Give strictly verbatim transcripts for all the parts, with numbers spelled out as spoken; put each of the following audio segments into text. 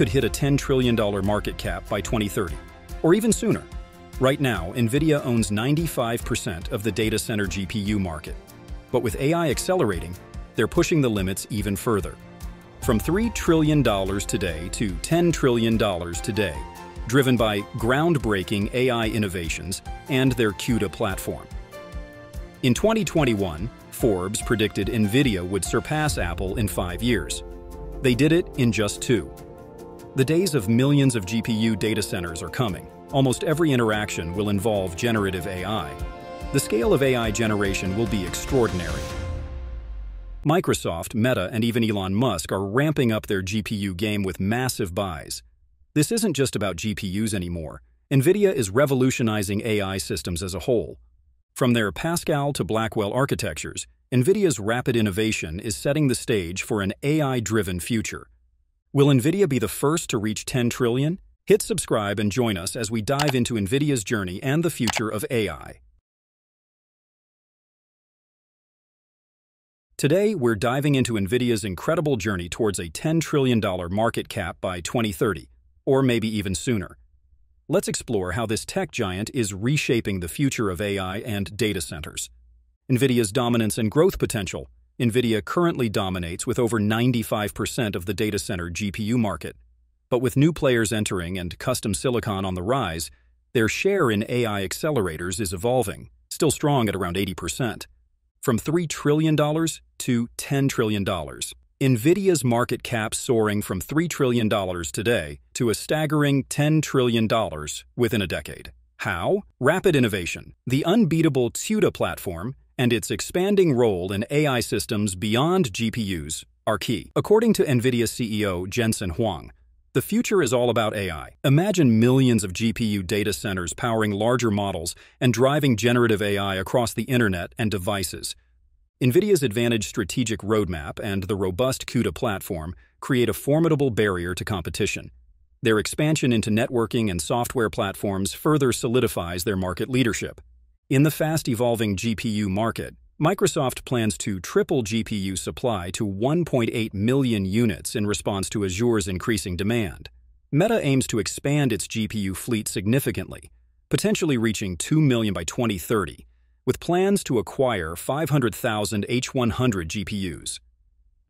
could hit a ten trillion dollar market cap by twenty thirty, or even sooner. Right now, NVIDIA owns ninety-five percent of the data center G P U market. But with A I accelerating, they're pushing the limits even further. From three trillion dollars today to ten trillion dollars today, driven by groundbreaking A I innovations and their CUDA platform. In twenty twenty-one, Forbes predicted NVIDIA would surpass Apple in five years. They did it in just two. The days of millions of G P U data centers are coming. Almost every interaction will involve generative A I. The scale of A I generation will be extraordinary. Microsoft, Meta, and even Elon Musk are ramping up their G P U game with massive buys. This isn't just about G P Us anymore. NVIDIA is revolutionizing A I systems as a whole. From their Pascal to Blackwell architectures, NVIDIA's rapid innovation is setting the stage for an A I-driven future. Will NVIDIA be the first to reach ten trillion? Hit subscribe and join us as we dive into NVIDIA's journey and the future of A I. Today, we're diving into NVIDIA's incredible journey towards a ten trillion dollar market cap by twenty thirty, or maybe even sooner. Let's explore how this tech giant is reshaping the future of A I and data centers. NVIDIA's dominance and growth potential. NVIDIA currently dominates with over ninety-five percent of the data center G P U market. But with new players entering and custom silicon on the rise, their share in A I accelerators is evolving, still strong at around eighty percent. From three trillion dollars to ten trillion dollars. NVIDIA's market cap soaring from three trillion dollars today to a staggering ten trillion dollars within a decade. How? Rapid innovation, the unbeatable CUDA platform, and its expanding role in A I systems beyond G P Us are key. According to NVIDIA C E O Jensen Huang, the future is all about A I. Imagine millions of G P U data centers powering larger models and driving generative A I across the internet and devices. NVIDIA's advantage strategic roadmap and the robust CUDA platform create a formidable barrier to competition. Their expansion into networking and software platforms further solidifies their market leadership. In the fast-evolving G P U market, Microsoft plans to triple G P U supply to one point eight million units in response to Azure's increasing demand. Meta aims to expand its G P U fleet significantly, potentially reaching two million by twenty thirty, with plans to acquire five hundred thousand H one hundred G P Us.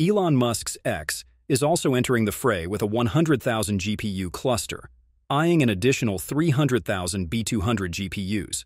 Elon Musk's X is also entering the fray with a one hundred thousand G P U cluster, eyeing an additional three hundred thousand B two hundred G P Us.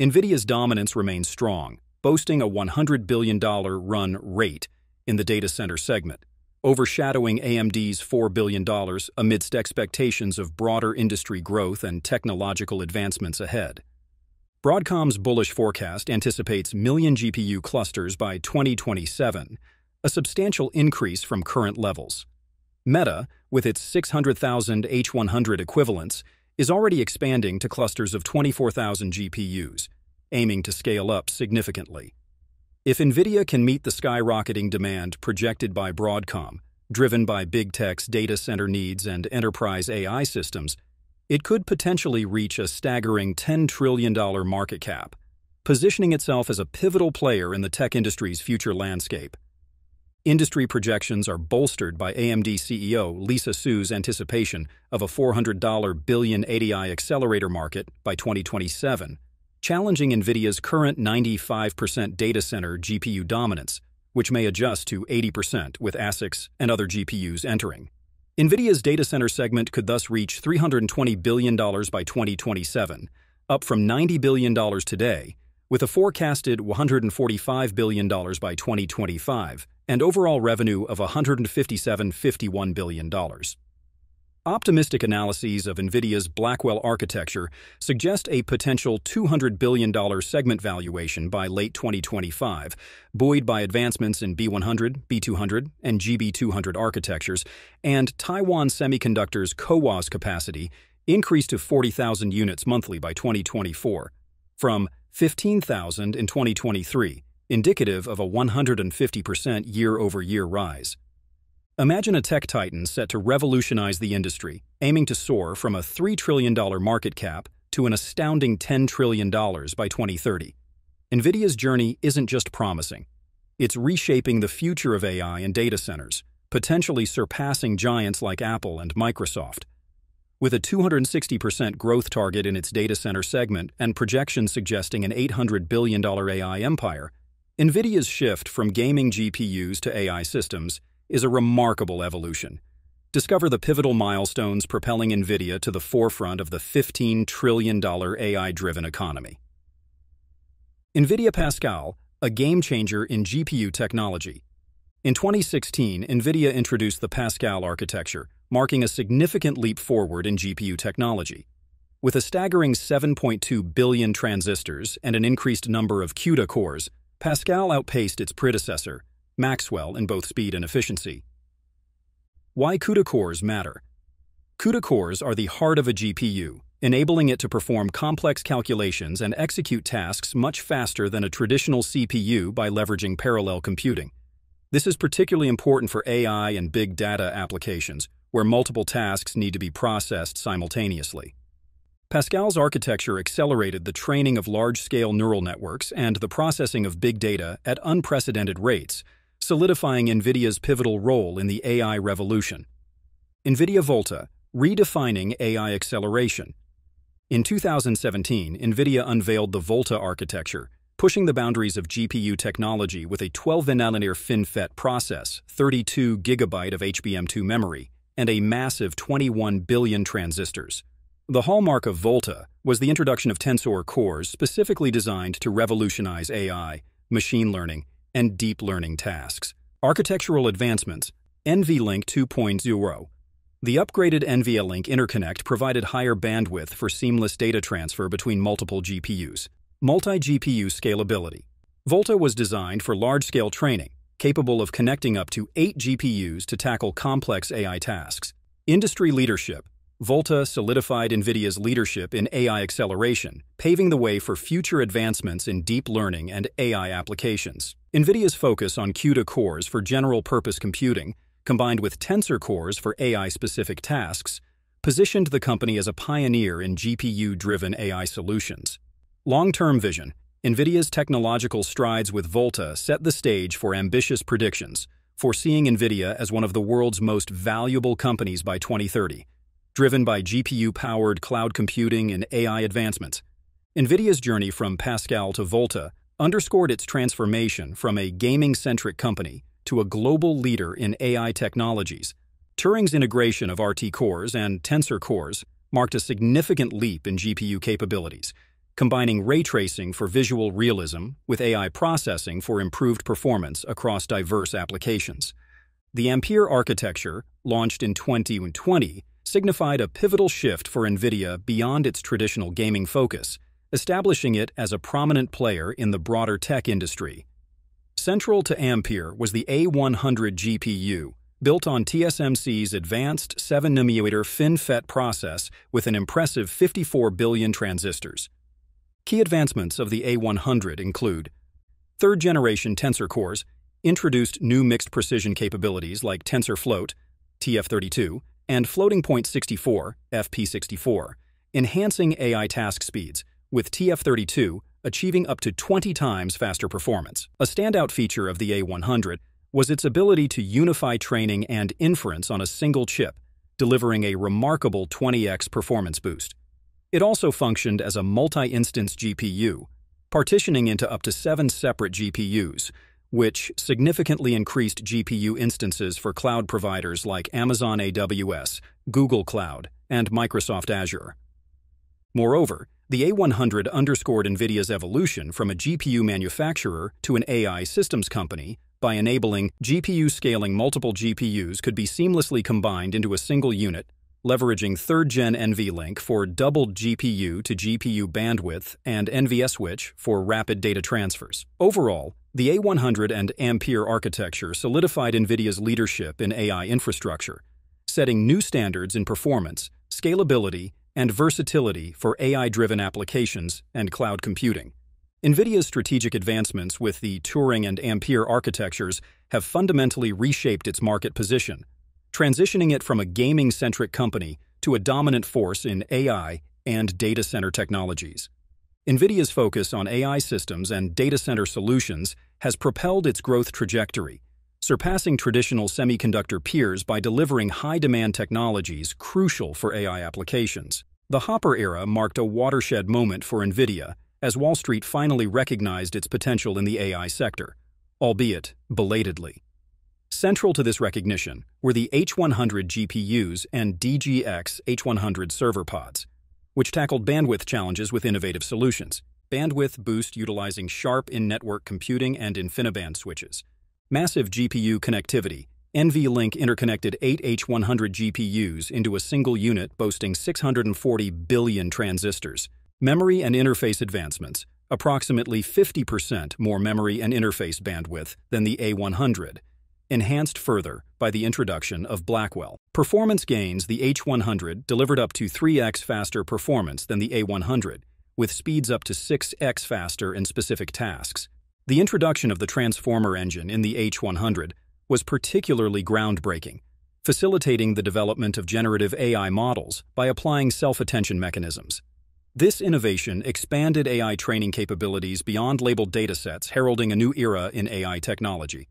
NVIDIA's dominance remains strong, boasting a one hundred billion dollar run rate in the data center segment, overshadowing A M D's four billion dollars amidst expectations of broader industry growth and technological advancements ahead. Broadcom's bullish forecast anticipates million G P U clusters by twenty twenty-seven, a substantial increase from current levels. Meta, with its six hundred thousand H one hundred equivalents, is already expanding to clusters of twenty-four thousand G P Us, aiming to scale up significantly. If NVIDIA can meet the skyrocketing demand projected by Broadcom, driven by big tech's data center needs and enterprise A I systems, it could potentially reach a staggering ten trillion dollar market cap, positioning itself as a pivotal player in the tech industry's future landscape. Industry projections are bolstered by A M D C E O Lisa Su's anticipation of a four hundred billion dollar A I accelerator market by twenty twenty-seven, challenging NVIDIA's current ninety-five percent data center G P U dominance, which may adjust to eighty percent with ASICs and other G P Us entering. NVIDIA's data center segment could thus reach three hundred twenty billion dollars by twenty twenty-seven, up from ninety billion dollars today, with a forecasted one hundred forty-five billion dollars by twenty twenty-five and overall revenue of one hundred fifty-seven point five one billion dollars. Optimistic analyses of NVIDIA's Blackwell architecture suggest a potential two hundred billion dollar segment valuation by late twenty twenty-five, buoyed by advancements in B one hundred, B two hundred, and G B two hundred architectures, and Taiwan Semiconductor's CoWoS capacity increased to forty thousand units monthly by twenty twenty-four, from fifteen thousand in twenty twenty-three, indicative of a one hundred fifty percent year-over-year rise. Imagine a tech titan set to revolutionize the industry, aiming to soar from a three trillion dollar market cap to an astounding ten trillion dollars by twenty thirty. NVIDIA's journey isn't just promising. It's reshaping the future of A I and data centers, potentially surpassing giants like Apple and Microsoft. With a two hundred sixty percent growth target in its data center segment and projections suggesting an eight hundred billion dollar A I empire, NVIDIA's shift from gaming G P Us to A I systems is a remarkable evolution. Discover the pivotal milestones propelling NVIDIA to the forefront of the fifteen trillion dollar A I-driven economy. NVIDIA Pascal, a game-changer in G P U technology. In twenty sixteen, NVIDIA introduced the Pascal architecture, marking a significant leap forward in G P U technology. With a staggering seven point two billion transistors and an increased number of CUDA cores, Pascal outpaced its predecessor, Maxwell, in both speed and efficiency. Why CUDA cores matter? CUDA cores are the heart of a G P U, enabling it to perform complex calculations and execute tasks much faster than a traditional C P U by leveraging parallel computing. This is particularly important for A I and big data applications, where multiple tasks need to be processed simultaneously. Pascal's architecture accelerated the training of large-scale neural networks and the processing of big data at unprecedented rates, solidifying NVIDIA's pivotal role in the A I revolution. NVIDIA Volta, redefining A I acceleration. In two thousand seventeen, NVIDIA unveiled the Volta architecture, pushing the boundaries of G P U technology with a twelve nanometer FinFET process, thirty-two gigabytes of H B M two memory, and a massive twenty-one billion transistors. The hallmark of Volta was the introduction of tensor cores specifically designed to revolutionize A I, machine learning, and deep learning tasks. Architectural advancements. NVLink two point oh. The upgraded NVLink interconnect provided higher bandwidth for seamless data transfer between multiple G P Us. Multi-G P U scalability. Volta was designed for large-scale training, capable of connecting up to eight G P Us to tackle complex A I tasks. Industry leadership. Volta solidified NVIDIA's leadership in A I acceleration, paving the way for future advancements in deep learning and A I applications. NVIDIA's focus on CUDA cores for general-purpose computing, combined with tensor cores for A I-specific tasks, positioned the company as a pioneer in G P U-driven A I solutions. Long-term vision. NVIDIA's technological strides with Volta set the stage for ambitious predictions, foreseeing NVIDIA as one of the world's most valuable companies by twenty thirty. Driven by G P U-powered cloud computing and A I advancements, NVIDIA's journey from Pascal to Volta underscored its transformation from a gaming-centric company to a global leader in A I technologies. Turing's integration of R T cores and tensor cores marked a significant leap in G P U capabilities, combining ray tracing for visual realism with A I processing for improved performance across diverse applications. The Ampere architecture, launched in twenty twenty, signified a pivotal shift for NVIDIA beyond its traditional gaming focus, establishing it as a prominent player in the broader tech industry. Central to Ampere was the A one hundred G P U, built on T S M C's advanced seven nanometer FinFET process with an impressive fifty-four billion transistors. Key advancements of the A one hundred include third-generation tensor cores, introduced new mixed precision capabilities like TensorFloat, T F thirty-two, and floating-point sixty-four, F P sixty-four, enhancing A I task speeds, with T F thirty-two achieving up to twenty times faster performance. A standout feature of the A one hundred was its ability to unify training and inference on a single chip, delivering a remarkable twenty X performance boost. It also functioned as a multi-instance G P U, partitioning into up to seven separate G P Us, which significantly increased G P U instances for cloud providers like Amazon A W S, Google Cloud, and Microsoft Azure. Moreover, the A one hundred underscored NVIDIA's evolution from a G P U manufacturer to an A I systems company by enabling G P U scaling. Multiple G P Us could be seamlessly combined into a single unit, leveraging third-gen NVLink for doubled G P U to G P U bandwidth and NVSwitch for rapid data transfers. Overall, the A one hundred and Ampere architecture solidified NVIDIA's leadership in A I infrastructure, setting new standards in performance, scalability, and versatility for A I-driven applications and cloud computing. NVIDIA's strategic advancements with the Turing and Ampere architectures have fundamentally reshaped its market position, transitioning it from a gaming-centric company to a dominant force in A I and data center technologies. NVIDIA's focus on A I systems and data center solutions has propelled its growth trajectory, surpassing traditional semiconductor peers by delivering high-demand technologies crucial for A I applications. The Hopper era marked a watershed moment for NVIDIA, as Wall Street finally recognized its potential in the A I sector, albeit belatedly. Central to this recognition were the H one hundred G P Us and D G X H one hundred server pods, which tackled bandwidth challenges with innovative solutions. Bandwidth boost utilizing sharp in-network computing and InfiniBand switches. Massive G P U connectivity. NVLink interconnected eight H one hundred G P Us into a single unit boasting six hundred forty billion transistors. Memory and interface advancements. Approximately fifty percent more memory and interface bandwidth than the A one hundred, enhanced further by the introduction of Blackwell. Performance gains. The H one hundred delivered up to three X faster performance than the A one hundred, with speeds up to six X faster in specific tasks. The introduction of the transformer engine in the H one hundred was particularly groundbreaking, facilitating the development of generative A I models by applying self-attention mechanisms. This innovation expanded A I training capabilities beyond labeled datasets, heralding a new era in A I technology.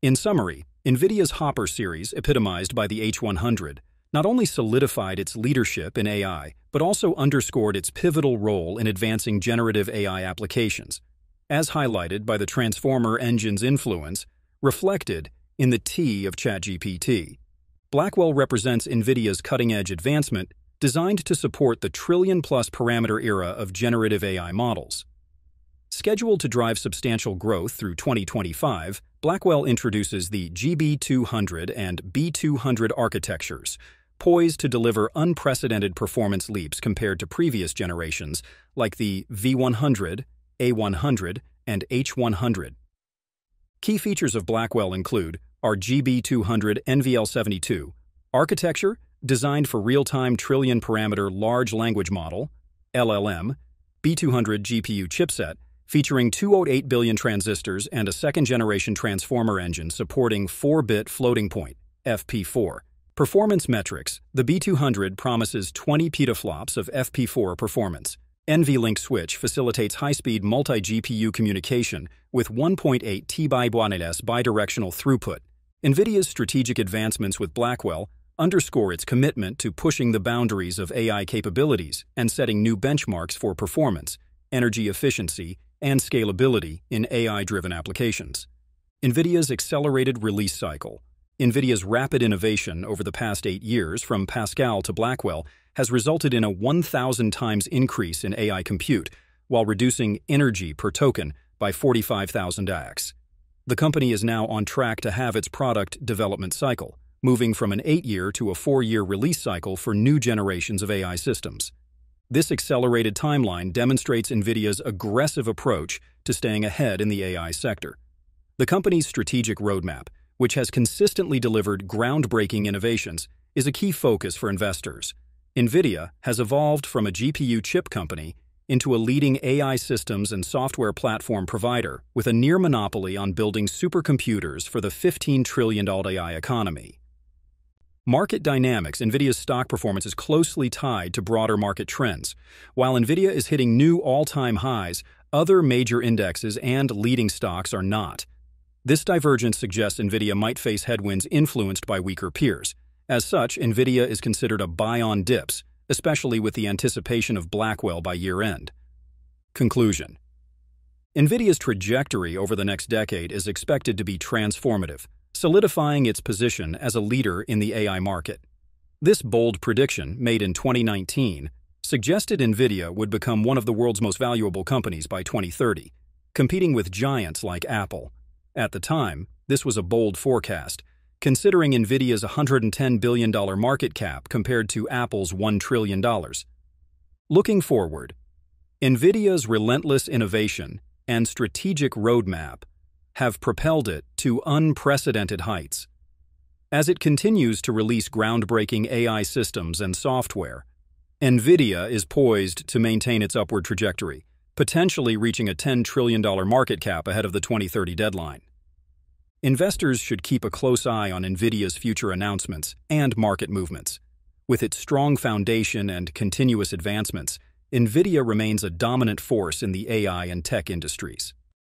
In summary, NVIDIA's Hopper series, epitomized by the H one hundred, not only solidified its leadership in A I, but also underscored its pivotal role in advancing generative A I applications, as highlighted by the transformer engine's influence, reflected in the T of ChatGPT. Blackwell represents NVIDIA's cutting-edge advancement designed to support the trillion-plus parameter era of generative A I models. Scheduled to drive substantial growth through twenty twenty-five, Blackwell introduces the G B two hundred and B two hundred architectures, poised to deliver unprecedented performance leaps compared to previous generations like the V one hundred, A one hundred, and H one hundred. Key features of Blackwell include our G B two hundred N V L seventy-two architecture, designed for real-time trillion-parameter large language model, L L M, B two hundred G P U chipset, featuring two hundred eight billion transistors and a second-generation transformer engine supporting four bit floating point, F P four. Performance metrics. The B two hundred promises twenty petaflops of F P four performance. NVLink switch facilitates high-speed multi-G P U communication with one point eight terabits bidirectional throughput. NVIDIA's strategic advancements with Blackwell underscore its commitment to pushing the boundaries of A I capabilities and setting new benchmarks for performance, energy efficiency, and scalability in A I-driven applications. NVIDIA's accelerated release cycle. NVIDIA's rapid innovation over the past eight years from Pascal to Blackwell has resulted in a one thousand times increase in A I compute while reducing energy per token by forty-five thousand x. The company is now on track to have its product development cycle moving from an eight year to a four year release cycle for new generations of A I systems. This accelerated timeline demonstrates NVIDIA's aggressive approach to staying ahead in the A I sector. The company's strategic roadmap, which has consistently delivered groundbreaking innovations, is a key focus for investors. NVIDIA has evolved from a G P U chip company into a leading A I systems and software platform provider with a near monopoly on building supercomputers for the fifteen trillion dollar A I economy. Market dynamics. NVIDIA's stock performance is closely tied to broader market trends. While NVIDIA is hitting new all-time highs, other major indexes and leading stocks are not. This divergence suggests NVIDIA might face headwinds influenced by weaker peers. As such, NVIDIA is considered a buy on dips, especially with the anticipation of Blackwell by year-end. Conclusion. NVIDIA's trajectory over the next decade is expected to be transformative, solidifying its position as a leader in the A I market. This bold prediction, made in twenty nineteen, suggested NVIDIA would become one of the world's most valuable companies by twenty thirty, competing with giants like Apple. At the time, this was a bold forecast, considering NVIDIA's one hundred ten billion dollar market cap compared to Apple's one trillion dollar. Looking forward, NVIDIA's relentless innovation and strategic roadmap have propelled it to unprecedented heights. As it continues to release groundbreaking A I systems and software, NVIDIA is poised to maintain its upward trajectory, potentially reaching a ten trillion dollar market cap ahead of the twenty thirty deadline. Investors should keep a close eye on NVIDIA's future announcements and market movements. With its strong foundation and continuous advancements, NVIDIA remains a dominant force in the A I and tech industries.